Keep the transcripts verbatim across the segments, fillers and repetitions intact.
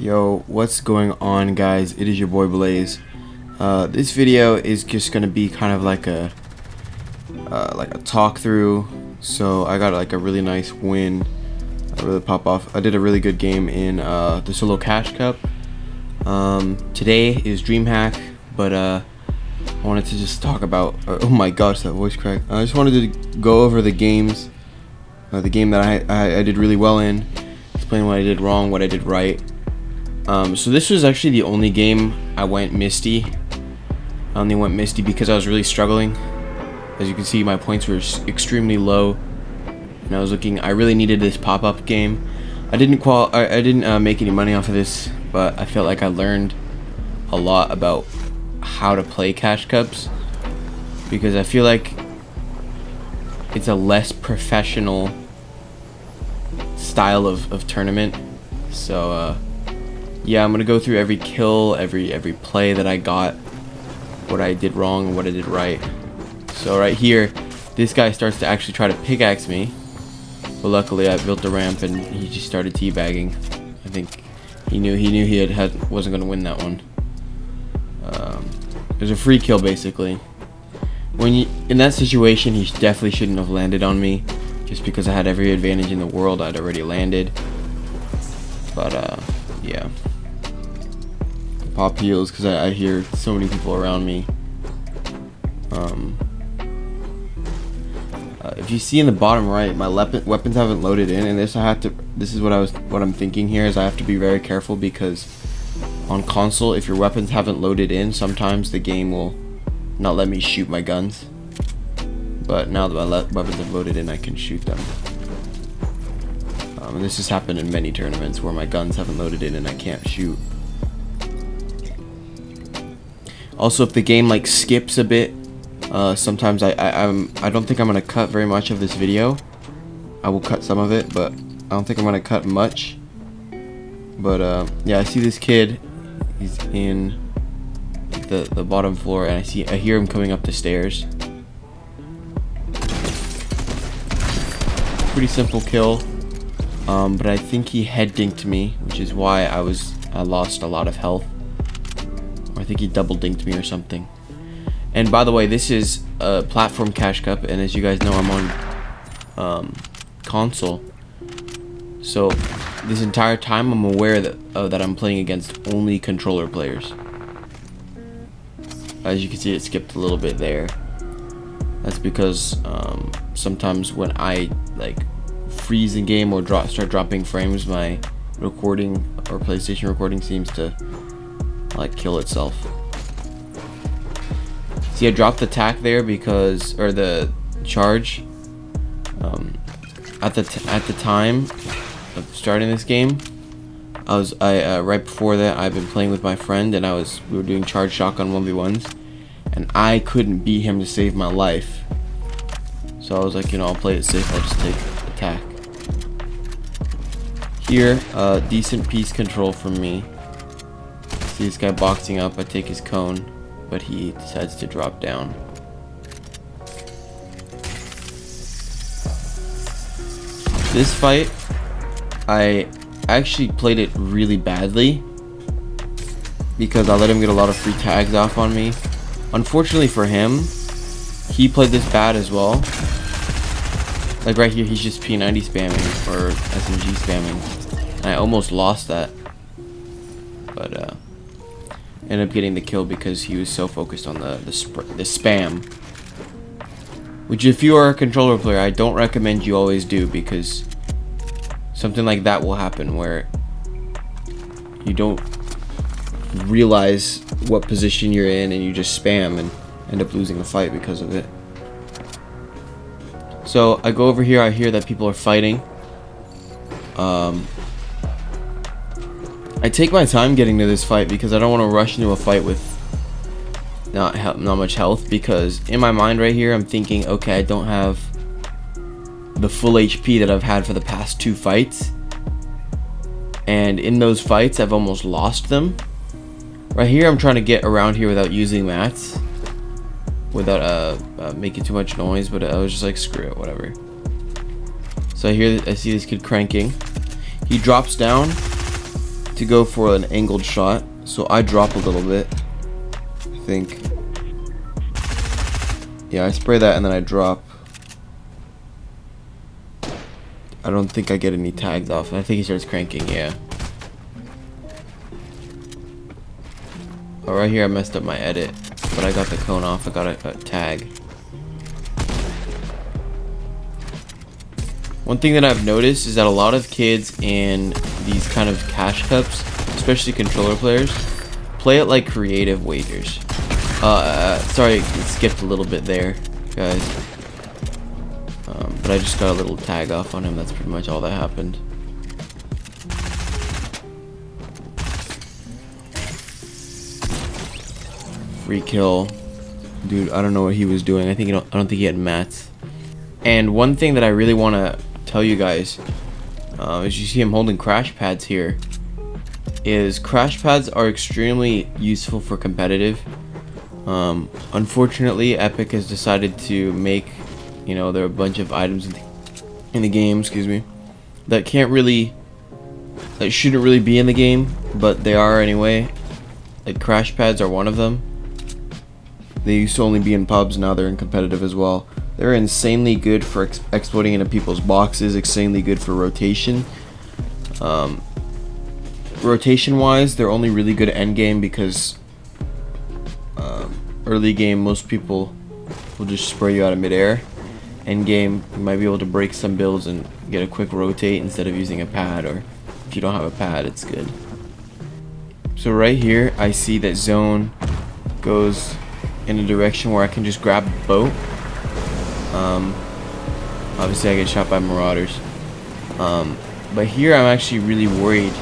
Yo, what's going on, guys? It is your boy Blaze. Uh, this video is just gonna be kind of like a uh, like a talk through. So I got like a really nice win, I really pop off. I did a really good game in uh, the solo Cash Cup. Um, today is DreamHack, but uh, I wanted to just talk about. Uh, oh my gosh, that voice crack! I just wanted to go over the games, uh, the game that I, I I did really well in, explain what I did wrong, what I did right. Um, so this was actually the only game I went Misty. I only went Misty because I was really struggling. As you can see, my points were extremely low, and I was looking. I really needed this pop-up game. I didn't qual. I, I didn't uh, make any money off of this, but I felt like I learned a lot about how to play Cash Cups, because I feel like it's a less professional style of of tournament. So. Uh, Yeah, I'm gonna go through every kill, every every play that I got, what I did wrong and what I did right. So right here, this guy starts to actually try to pickaxe me, but luckily I built the ramp and he just started teabagging. I think he knew he knew he had, had wasn't gonna win that one. Um, it was a free kill basically. When you, in that situation, he definitely shouldn't have landed on me, just because I had every advantage in the world. I'd already landed, but uh, yeah. Pop heals because I, I hear so many people around me. Um, uh, if you see in the bottom right, my weapons haven't loaded in, and this I have to. This is what I was. What I'm thinking here is I have to be very careful, because on console, if your weapons haven't loaded in, sometimes the game will not let me shoot my guns. But now that my weapons have loaded in, I can shoot them. Um, and this has happened in many tournaments where my guns haven't loaded in and I can't shoot. Also, if the game like skips a bit, uh, sometimes I, I I'm I don't think I'm gonna cut very much of this video. I will cut some of it, but I don't think I'm gonna cut much. But uh, yeah, I see this kid. He's in the the bottom floor, and I see I hear him coming up the stairs. Pretty simple kill, um, but I think he head dinked me, which is why I was I lost a lot of health. I think he double dinked me or something. And by the way, this is a platform Cash Cup, and as you guys know, I'm on um, console. So this entire time, I'm aware that uh, that I'm playing against only controller players. As you can see, it skipped a little bit there. That's because um, sometimes when I like freeze in game or drop, start dropping frames, my recording or PlayStation recording seems to. Like kill itself. See, I dropped the tack there because, or the charge. Um, at the t at the time of starting this game, I was I uh, right before that I've been playing with my friend, and I was we were doing charge shotgun one v ones, and I couldn't beat him to save my life. So I was like, you know, I'll play it safe. I'll just take the tack. Here, uh, decent piece control from me. See this guy boxing up, I take his cone, but he decides to drop down. This fight, I actually played it really badly, because I let him get a lot of free tags off on me. Unfortunately for him, he played this bad as well. Like right here, he's just P ninety spamming, or S M G spamming, and I almost lost that, but uh ended up getting the kill because he was so focused on the the, sp the spam. Which, if you are a controller player, I don't recommend you always do, because something like that will happen where you don't realize what position you're in and you just spam and end up losing the fight because of it. So I go over here, I hear that people are fighting. Um, I take my time getting to this fight because I don't want to rush into a fight with not not much health, because in my mind right here I'm thinking, okay, I don't have the full H P that I've had for the past two fights, and in those fights I've almost lost them. Right here I'm trying to get around here without using mats, without uh, uh, making too much noise, but I was just like, screw it, whatever. So I hear I see this kid cranking. He drops down. to go for an angled shot, so I drop a little bit, I think. Yeah, I spray that and then I drop. I don't think I get any tags off. I think he starts cranking, yeah. Oh, right here I messed up my edit, but I got the cone off. I got a, a tag. One thing that I've noticed is that a lot of kids in these kind of cash cups, especially controller players, play it like creative wagers. Uh, sorry, it skipped a little bit there, guys. Um, but I just got a little tag off on him. That's pretty much all that happened. Free kill. Dude, I don't know what he was doing. I think he don't, I don't think he had mats. And one thing that I really want to tell you guys, uh, as you see him holding crash pads here, is crash pads are extremely useful for competitive. Um, unfortunately, Epic has decided to make, you know, there are a bunch of items in the, in the game, excuse me, that can't really, that shouldn't really be in the game, but they are anyway. Like crash pads are one of them. They used to only be in pubs, now they're in competitive as well. They're insanely good for ex exploding into people's boxes, insanely good for rotation. Um, Rotation-wise, they're only really good end game because um, early game, most people will just spray you out of midair. End game, you might be able to break some builds and get a quick rotate instead of using a pad, or if you don't have a pad, it's good. So right here, I see that zone goes in a direction where I can just grab the boat. Um, obviously I get shot by marauders, um, but here I'm actually really worried.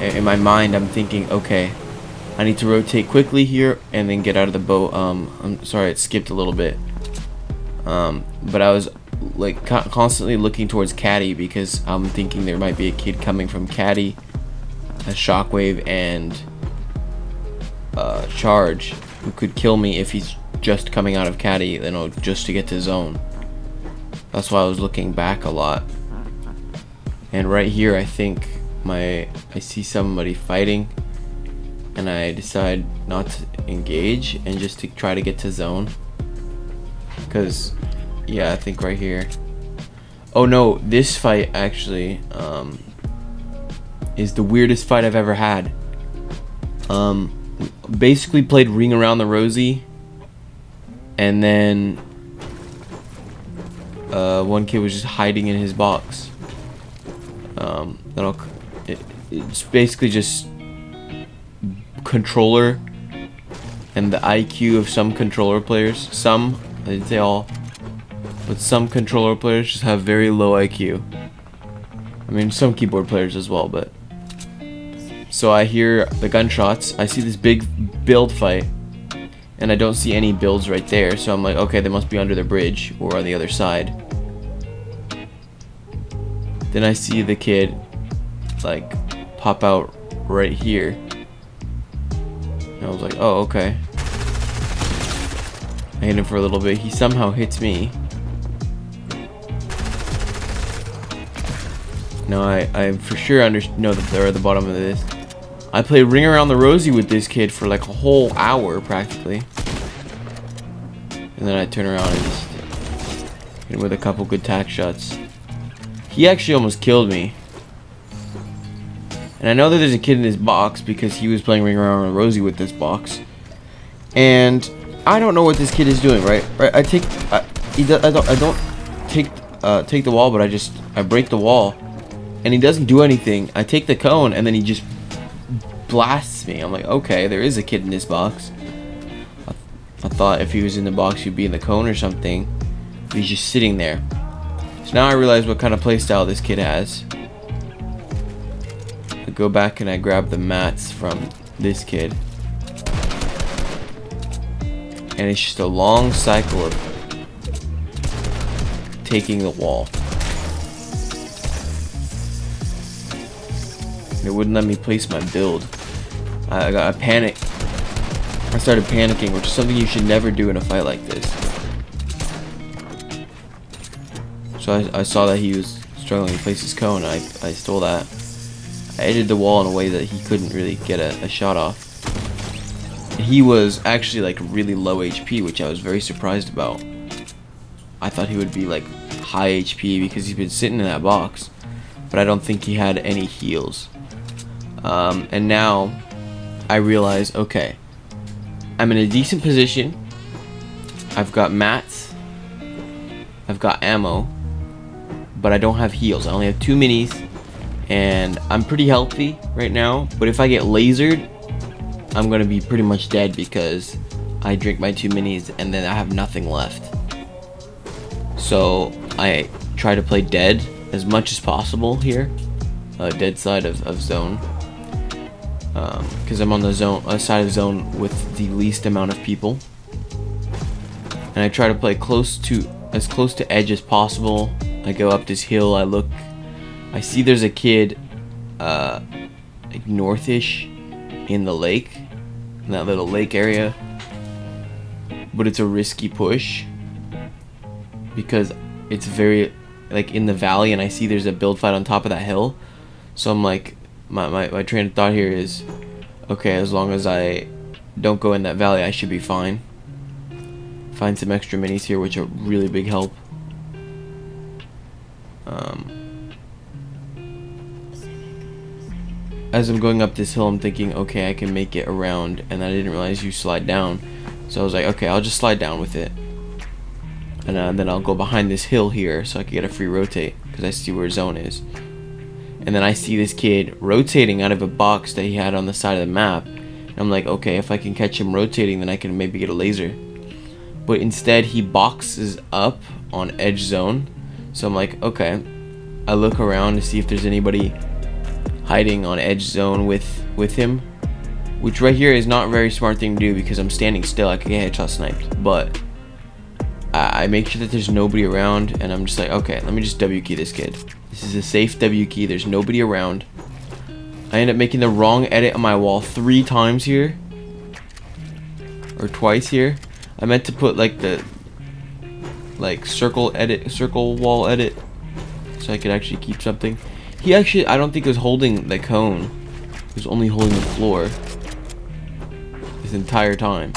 In my mind I'm thinking, okay, I need to rotate quickly here and then get out of the boat. um, I'm sorry, it skipped a little bit, um, but I was like co constantly looking towards Caddy because I'm thinking there might be a kid coming from Caddy, a Shockwave, and uh, Charge, who could kill me if he's just coming out of Caddy, you know, just to get to zone. That's why I was looking back a lot. And right here, I think my I see somebody fighting, and I decide not to engage and just to try to get to zone. Cause, yeah, I think right here. Oh no, this fight actually um, is the weirdest fight I've ever had. Um, basically played Ring Around the Rosie. And then uh, one kid was just hiding in his box. Um, then I'll, it, it's basically just controller and the I Q of some controller players. Some, I didn't say all, but some controller players just have very low I Q. I mean, some keyboard players as well, but. So I hear the gunshots. I see this big build fight. And I don't see any builds right there, so I'm like, okay, they must be under the bridge or on the other side. Then I see the kid like pop out right here, and I was like, oh, okay. I hit him for a little bit. He somehow hits me. Now I, I for sure under know that they're at the bottom of this. I played Ring Around the Rosie with this kid for like a whole hour, practically. And then I turn around and just hit him with a couple good tack shots. He actually almost killed me. And I know that there's a kid in this box because he was playing Ring Around the Rosie with this box. And I don't know what this kid is doing, right? Right? I take, I, he do, I don't, I don't take, uh, take the wall, but I just, I break the wall, and he doesn't do anything. I take the cone, and then he just blasts me. I'm like, okay, there is a kid in this box. I, th I thought if he was in the box, he'd be in the cone or something. But he's just sitting there. So now I realize what kind of playstyle this kid has. I go back and I grab the mats from this kid. And it's just a long cycle of taking the wall. It wouldn't let me place my build. I got a panic. I started panicking, which is something you should never do in a fight like this. So I, I saw that he was struggling to place his cone. I, I stole that. I I edited the wall in a way that he couldn't really get a, a shot off. He was actually like really low H P, which I was very surprised about. I thought he would be like high H P because he's been sitting in that box, but I don't think he had any heals. Um, and now I realize, okay, I'm in a decent position. I've got mats, I've got ammo, but I don't have heals. I only have two minis, and I'm pretty healthy right now, but if I get lasered, I'm gonna be pretty much dead because I drink my two minis and then I have nothing left. So I try to play dead as much as possible here, uh, dead side of, of zone, because um, I'm on the zone uh, side of zone with the least amount of people, and I try to play close to as close to edge as possible. I go up this hill. I look. I see there's a kid, uh, like northish, in the lake, in that little lake area, but it's a risky push because it's very like in the valley, and I see there's a build fight on top of that hill. So I'm like, my, my, my train of thought here is, okay, as long as I don't go in that valley, I should be fine. Find some extra minis here, which are really big help. um, As I'm going up this hill, I'm thinking, okay, I can make it around, and I didn't realize you slide down. So I was like, okay, I'll just slide down with it, and uh, then I'll go behind this hill here so I can get a free rotate because I see where zone is. And then I see this kid rotating out of a box that he had on the side of the map, and I'm like, okay, if I can catch him rotating, then I can maybe get a laser. But instead he boxes up on edge zone, so I'm like, okay, I look around to see if there's anybody hiding on edge zone with with him, which right here is not a very smart thing to do because I'm standing still. I could get headshot sniped, but I, I make sure that there's nobody around, and I'm just like, okay, let me just W key this kid. This is a safe W key. There's nobody around. I end up making the wrong edit on my wall three times here, or twice here. I meant to put like the like circle edit, circle wall edit, so I could actually keep something. He actually, I don't think, was holding the cone. He was only holding the floor this entire time.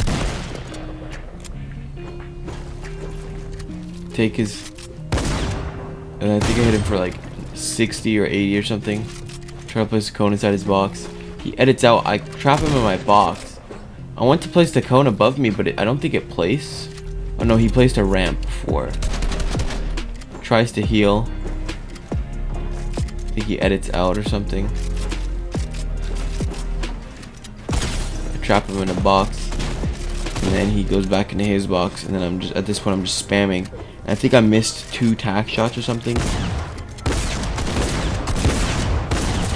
Take his... And I think I hit him for like sixty or eighty or something. Try to place the cone inside his box. He edits out. I trap him in my box. I want to place the cone above me, but it, I don't think it placed. Oh no, he placed a ramp before. Tries to heal. I think he edits out or something. I trap him in a box, and then he goes back into his box, and then I'm just at this point I'm just spamming. And I think I missed two tack shots or something. And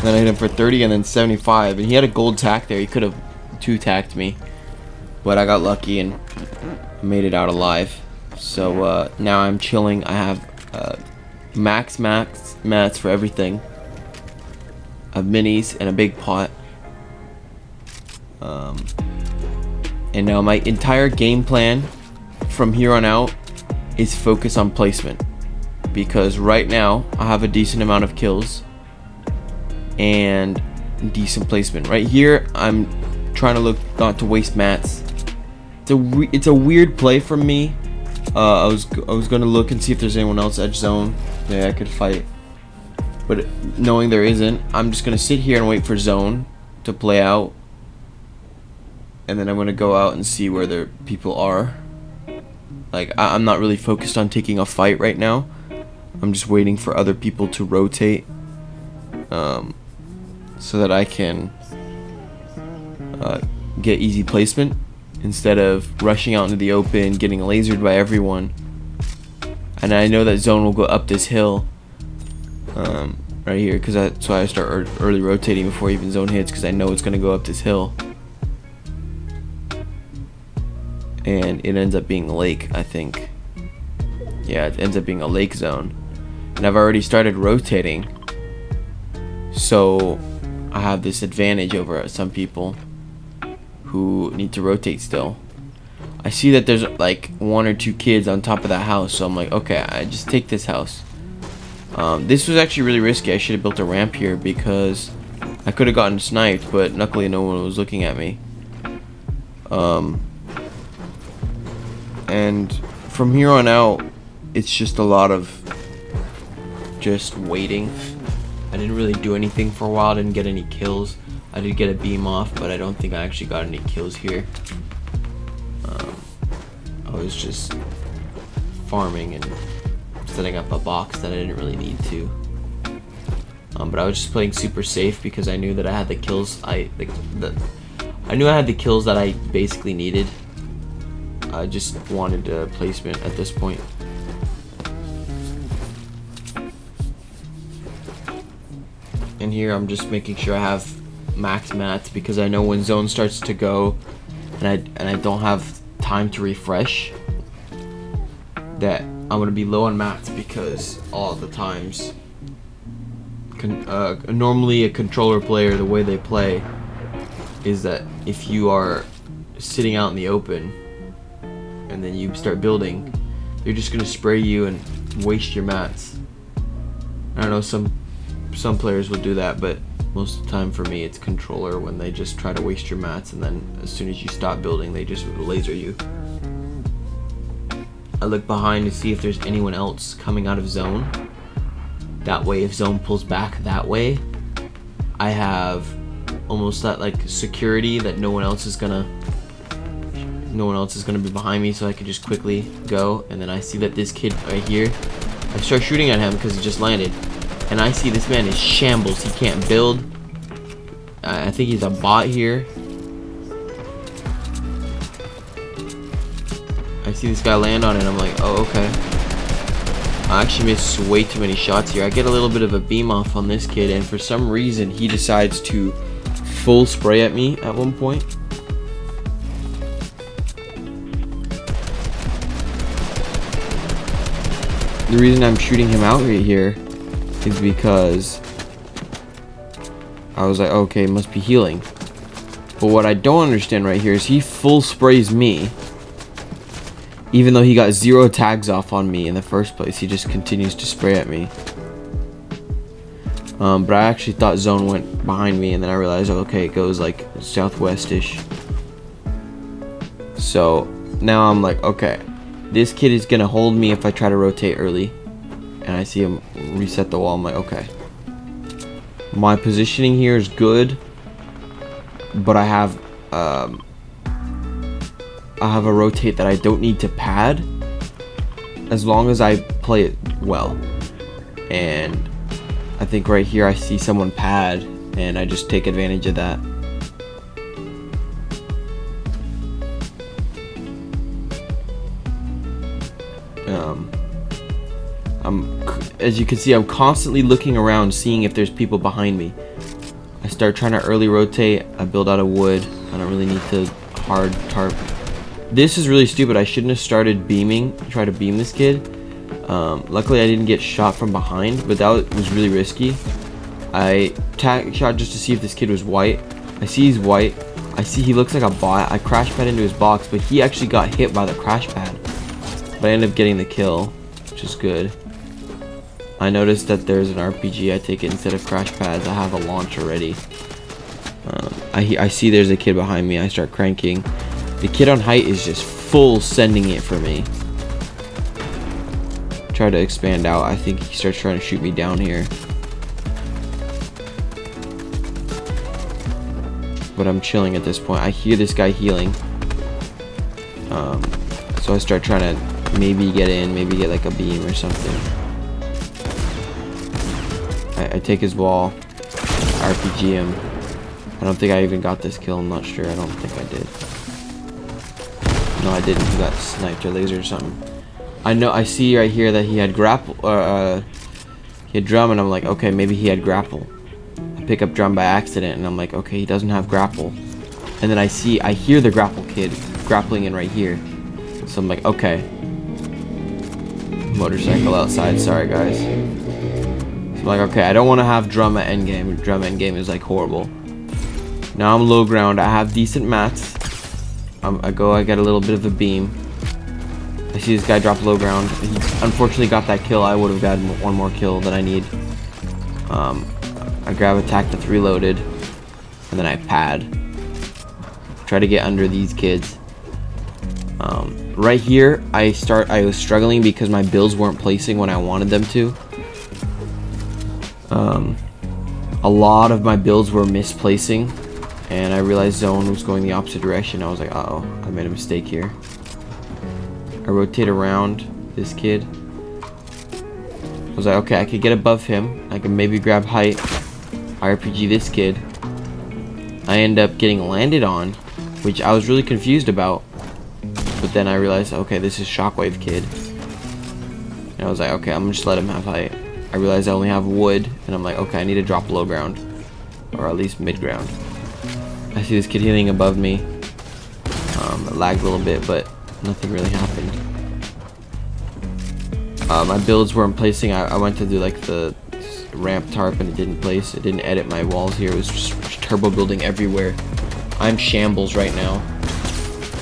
then I hit him for thirty and then seventy-five, and he had a gold tack there. He could have two tacked me, but I got lucky and made it out alive. So uh, now I'm chilling. I have uh, max max. mats for everything, a minis and a big pot, um, and now my entire game plan from here on out is focus on placement, because right now I have a decent amount of kills and decent placement. Right here I'm trying to look not to waste mats. It's a, we it's a weird play from me. uh, I was g I was gonna look and see if there's anyone else edge zone that I could fight, but knowing there isn't, I'm just gonna sit here and wait for zone to play out, and then I'm gonna go out and see where the people are. Like, I I'm not really focused on taking a fight right now. I'm just waiting for other people to rotate, um, so that I can uh, get easy placement instead of rushing out into the open, getting lasered by everyone. And I know that zone will go up this hill. Um, right here, because that's why I start early rotating before even zone hits, because I know it's going to go up this hill, and it ends up being lake, I think. Yeah, it ends up being a lake zone, and I've already started rotating, so I have this advantage over some people who need to rotate still. I see that there's like one or two kids on top of that house, so I'm like, okay, I just take this house. Um, this was actually really risky. I should have built a ramp here because I could have gotten sniped, but luckily no one was looking at me. Um, and from here on out, it's just a lot of just waiting. I didn't really do anything for a while. I didn't get any kills. I did get a beam off, but I don't think I actually got any kills here. Um, I was just farming and setting up a box that I didn't really need to. Um, but I was just playing super safe because I knew that I had the kills. I the, the I knew I had the kills that I basically needed. I just wanted a placement at this point. And here I'm just making sure I have max mats because I know when zone starts to go and I and I don't have time to refresh that I'm gonna be low on mats because all the times con uh, normally a controller player, the way they play is that if you are sitting out in the open and then you start building, they're just gonna spray you and waste your mats. I don't know, some some players will do that, but most of the time for me it's controller when they just try to waste your mats, and then as soon as you stop building they just laser you. I look behind to see if there's anyone else coming out of zone. That way if zone pulls back that way, I have almost that like security that no one else is gonna no one else is gonna be behind me, so I can just quickly go. And then I see that this kid right here, I start shooting at him because he just landed. And I see this man is shambles. He can't build. I think he's a bot here. I see this guy land on it. I'm like, oh, okay. I actually missed way too many shots here. I get a little bit of a beam off on this kid. And for some reason, he decides to full spray at me at one point. The reason I'm shooting him out right here is because I was like, okay, it must be healing. But what I don't understand right here is he full sprays me, even though he got zero tags off on me in the first place. He just continues to spray at me. Um, but I actually thought zone went behind me, and then I realized, okay, it goes like southwest-ish. So now I'm like, okay, this kid is gonna hold me if I try to rotate early. And I see him reset the wall. I'm like, okay, my positioning here is good, but I have um, I have a rotate that I don't need to pad as long as I play it well. And I think right here I see someone pad, and I just take advantage of that. Um. I'm, as you can see, I'm constantly looking around, seeing if there's people behind me. I start trying to early rotate. I build out of wood. I don't really need to hard tarp. This is really stupid. I shouldn't have started beaming, try to beam this kid. Um, luckily, I didn't get shot from behind, but that was really risky. I tack shot just to see if this kid was white. I see he's white. I see he looks like a bot. I crash pad into his box, but he actually got hit by the crash pad. But I end up getting the kill, which is good. I noticed that there's an R P G. I take it instead of crash pads. I have a launch already. Um, I, I see there's a kid behind me. I start cranking. The kid on height is just full sending it for me. Try to expand out. I think he starts trying to shoot me down here. But I'm chilling at this point. I hear this guy healing. Um, so I start trying to maybe get in, maybe get like a beam or something. I take his wall, R P G him. I don't think I even got this kill, I'm not sure. I don't think I did. No, I didn't. He got sniped or laser or something. I know, I see right here that he had grapple, uh, he had drum, and I'm like, okay, maybe he had grapple. I pick up drum by accident, and I'm like, okay, he doesn't have grapple. And then I see, I hear the grapple kid grappling in right here. So I'm like, okay. Motorcycle outside, sorry guys. Like, okay, I don't want to have drum at endgame. Drum endgame is like horrible. Now I'm low ground. I have decent mats. Um, I go, I get a little bit of a beam. I see this guy drop low ground. He unfortunately got that kill. I would have gotten one more kill than I need. Um, I grab attack that's reloaded. and then I pad. Try to get under these kids. Um, right here, I start. I was struggling because my builds weren't placing when I wanted them to. Um, a lot of my builds were misplacing, and I realized zone was going the opposite direction. I was like, uh-oh, I made a mistake here. I rotate around this kid. I was like, okay, I could get above him. I can maybe grab height. I R P G this kid. I end up getting landed on, which I was really confused about. But then I realized, okay, this is Shockwave kid. And I was like, okay, I'm gonna just let him have height. I realized I only have wood, and I'm like, okay, I need to drop low ground. Or at least mid ground. I see this kid healing above me. Um, it lagged a little bit, but nothing really happened. Uh, my builds weren't placing. I, I went to do like the ramp tarp, and it didn't place. It didn't edit my walls here. It was just turbo building everywhere. I'm shambles right now.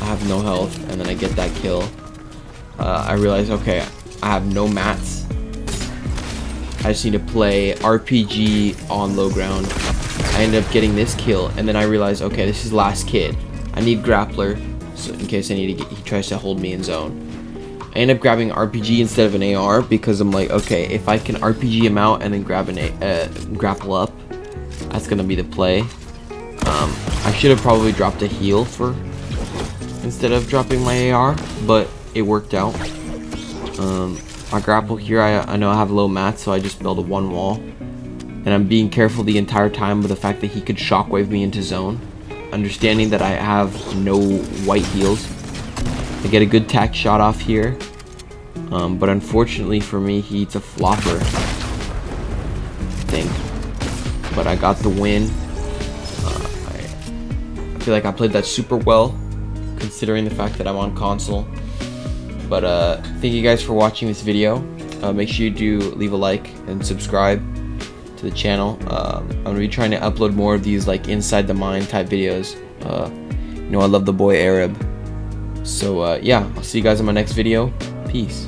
I have no health, and then I get that kill. Uh, I realize, okay, I have no mats. I just need to play R P G on low ground. I end up getting this kill, and then I realize, okay, this is last kid. I need grappler, so in case I need to get, he tries to hold me in zone. I end up grabbing R P G instead of an A R because I'm like, okay, if I can R P G him out and then grab an a uh, grapple up, that's gonna be the play. Um, I should have probably dropped a heal for instead of dropping my A R, but it worked out. Um, my grapple here, I, I know I have low mats, so I just build a one wall. And I'm being careful the entire time with the fact that he could shockwave me into zone. Understanding that I have no white heals. I get a good tack shot off here. Um, but unfortunately for me, he eats a flopper. I think. But I got the win. Uh, I feel like I played that super well, considering the fact that I'm on console. But uh, thank you guys for watching this video. Uh, make sure you do leave a like and subscribe to the channel. um, I'm gonna be trying to upload more of these like inside the mine type videos. Uh, you know, I love the boy Arab. So uh, yeah, I'll see you guys in my next video. Peace.